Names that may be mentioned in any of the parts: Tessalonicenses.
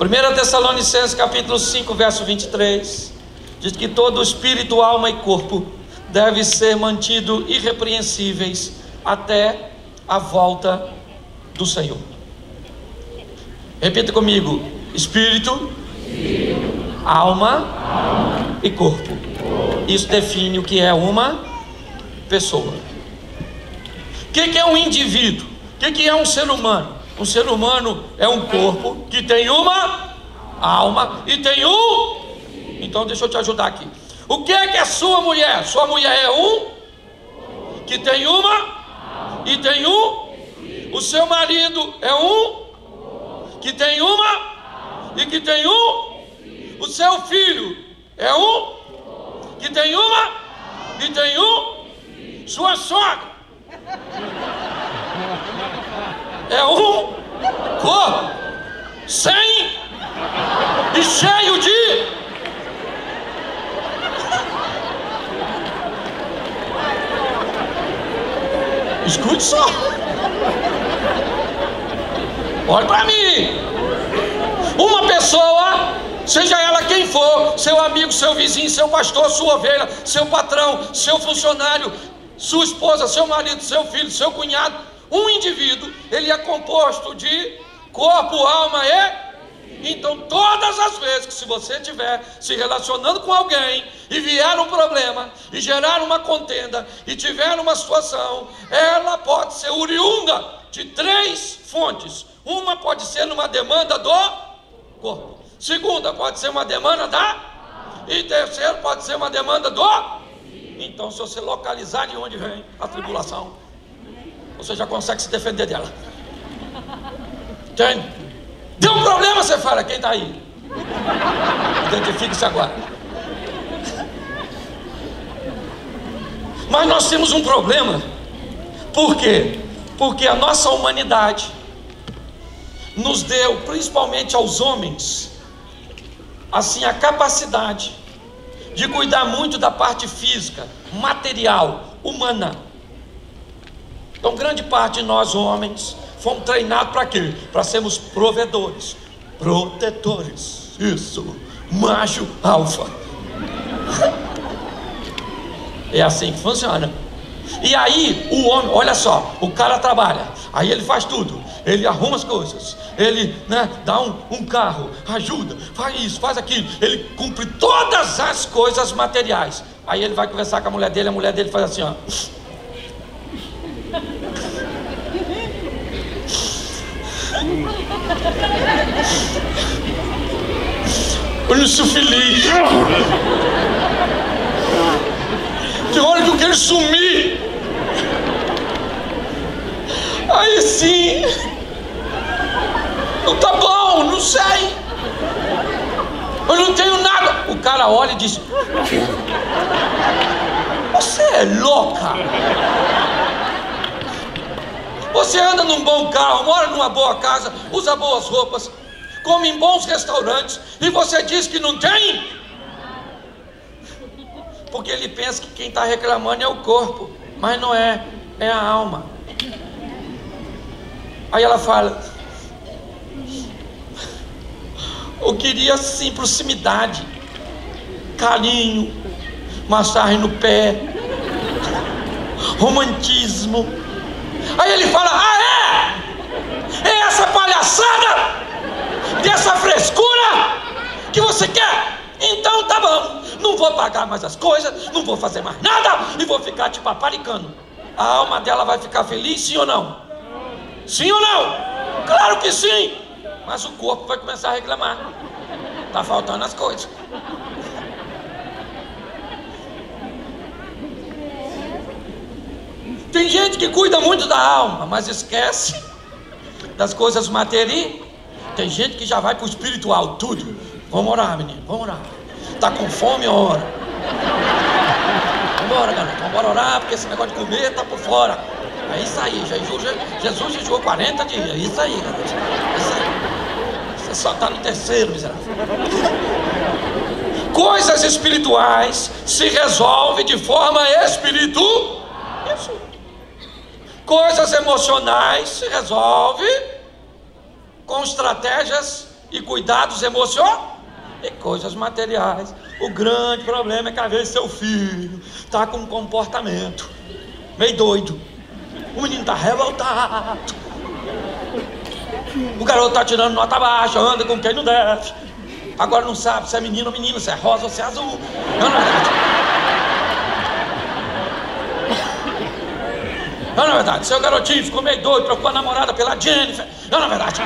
1 Tessalonicenses capítulo 5, verso 23, diz que todo espírito, alma e corpo deve ser mantido irrepreensíveis até a volta do Senhor. Repita comigo: espírito, alma e corpo. Isso define o que é uma pessoa. O que é um indivíduo? O que é um ser humano? Um ser humano é um corpo que tem uma alma e tem um... Então deixa eu te ajudar aqui. O que é sua mulher? Sua mulher é um que tem uma e tem um. O seu marido é um que tem uma e que tem um. O seu filho é um que tem uma e tem um. Sua sogra é um corpo sem e cheio de... Escute só, olha para mim. Uma pessoa, seja ela quem for, seu amigo, seu vizinho, seu pastor, sua ovelha, seu patrão, seu funcionário, sua esposa, seu marido, seu filho, seu cunhado, um indivíduo, ele é composto de corpo, alma e... Então todas as vezes que, se você estiver se relacionando com alguém e vier um problema, e gerar uma contenda, e tiver uma situação, ela pode ser oriunda de três fontes. Uma pode ser uma demanda do corpo, segunda pode ser uma demanda da, e terceiro pode ser uma demanda do... Então, se você localizar de onde vem a tribulação, você já consegue se defender dela. Entende? Deu um problema, você fala: quem está aí? Identifique-se agora. Mas nós temos um problema. Por quê? Porque a nossa humanidade nos deu, principalmente aos homens, assim, a capacidade de cuidar muito da parte física, material, humana. Então, grande parte de nós, homens, fomos treinados para quê? Para sermos provedores, protetores. Isso, macho alfa. É assim que funciona. E aí o homem, olha só, o cara trabalha, aí ele faz tudo, ele arruma as coisas, ele, dá um carro, ajuda, faz isso, faz aquilo, ele cumpre todas as coisas materiais. Aí ele vai conversar com a mulher dele faz assim, ó: eu não sou feliz. Tem hora que eu quero sumir. Aí sim, não tá bom, não sei, eu não tenho nada. O cara olha e diz: você é louca? Você anda num bom carro, mora numa boa casa, usa boas roupas, come em bons restaurantes, e você diz que não tem? Porque ele pensa que quem está reclamando é o corpo, mas não é, é a alma. Aí ela fala: eu queria sim proximidade, carinho, massagem no pé, romantismo. Aí ele fala: ah, é? É essa palhaçada, dessa frescura que você quer? Então tá bom, não vou pagar mais as coisas, não vou fazer mais nada, e vou ficar te paparicando. A alma dela vai ficar feliz, sim ou não? Sim ou não? Claro que sim. Mas o corpo vai começar a reclamar: tá faltando as coisas. Tem gente que cuida muito da alma, mas esquece das coisas materiais. Tem gente que já vai para o espiritual, tudo. Vamos orar, menino, vamos orar. Tá com fome, ora. Vamos orar, galera, vamos orar, porque esse negócio de comer tá por fora. É isso aí, Jesus jejuou 40 dias, é isso aí, galera. É isso aí. Você só tá no terceiro, miserável. Coisas espirituais se resolvem de forma espiritual. Isso. Coisas emocionais se resolve com estratégias e cuidados emocionais e coisas materiais. O grande problema é que às vezes seu filho está com um comportamento meio doido, o menino está revoltado, o garoto está tirando nota baixa, anda com quem não deve, agora não sabe se é menino ou menina, se é rosa ou se é azul. Não é verdade, seu garotinho ficou meio doido, trocou a namorada pela Jennifer. Não é verdade.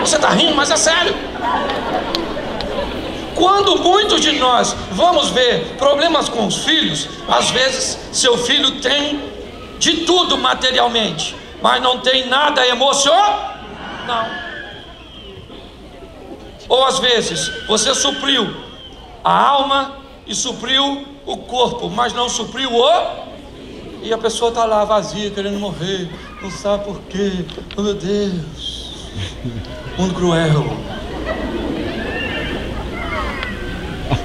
Você tá rindo, mas é sério. Quando muitos de nós vamos ver problemas com os filhos, às vezes seu filho tem de tudo materialmente, mas não tem nada emocional. Não. Ou às vezes você supriu a alma e supriu o corpo, mas não supriu o... E a pessoa tá lá vazia, querendo morrer, não sabe por quê. Oh, meu Deus, mundo cruel.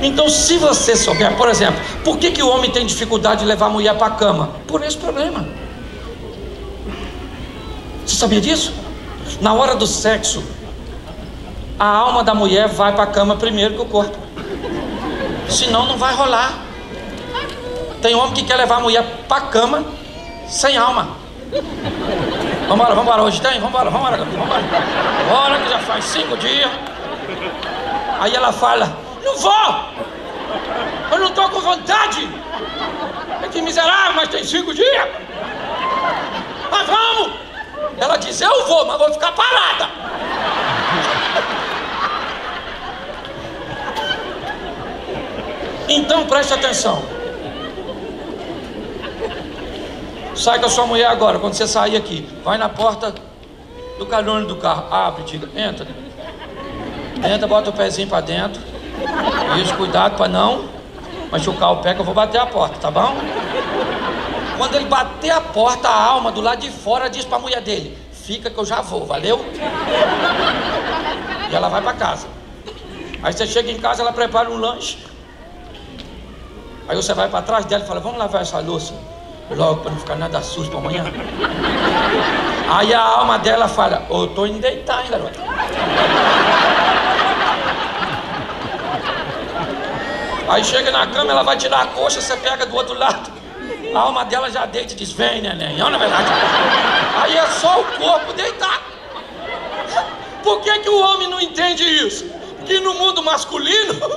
Então, se você souber, por exemplo, por que que o homem tem dificuldade de levar a mulher para a cama? Por esse problema. Você sabia disso? Na hora do sexo, a alma da mulher vai para a cama primeiro que o corpo, senão não vai rolar. Tem homem que quer levar a mulher para a cama sem alma. Vambora, hoje tem? Vambora. Bora, que já faz 5 dias. Aí ela fala: não vou! Eu não tô com vontade! É que miserável, mas tem 5 dias! Mas vamos! Ela diz: eu vou, mas vou ficar parada! Então preste atenção. Sai com a sua mulher agora, quando você sair aqui, vai na porta do carona do carro, abre, diga: entra, bota o pezinho pra dentro, isso, cuidado pra não machucar o pé, que eu vou bater a porta, tá bom? Quando ele bater a porta, a alma do lado de fora diz pra mulher dele: fica que eu já vou, valeu? E ela vai pra casa. Aí você chega em casa, ela prepara um lanche, aí você vai pra trás dela e fala: vamos lavar essa louça logo, para não ficar nada sujo para amanhã. Aí a alma dela fala: eu tô indo deitar, hein, garota. Aí chega na cama, ela vai tirar a coxa, você pega do outro lado. A alma dela já deita e diz: vem, neném. Não, na verdade. Aí é só o corpo deitar. Por que que o homem não entende isso? Que no mundo masculino,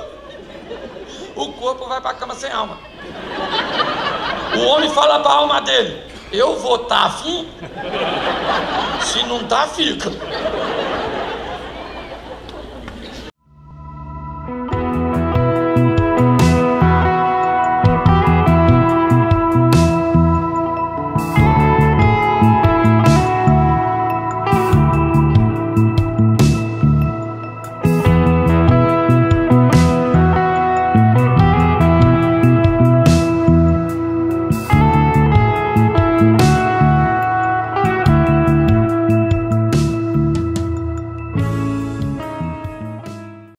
o corpo vai pra cama sem alma. O homem fala pra alma dele: eu vou tá afim? Se não tá, fica.